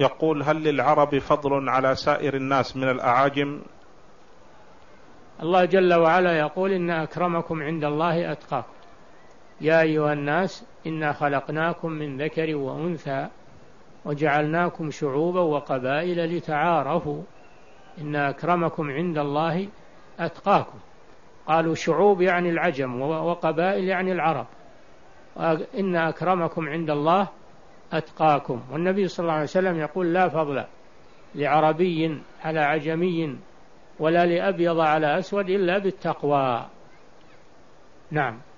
يقول: هل للعرب فضل على سائر الناس من الأعاجم؟ الله جل وعلا يقول: إن أكرمكم عند الله أتقاكم. يا أيها الناس إنا خلقناكم من ذكر وأنثى وجعلناكم شعوبا وقبائل لتعارفوا إن أكرمكم عند الله أتقاكم. قالوا شعوب يعني العجم، وقبائل يعني العرب. إن أكرمكم عند الله أتقاكم. والنبي صلى الله عليه وسلم يقول: لا فضل لعربي على عجمي ولا لأبيض على أسود إلا بالتقوى. نعم.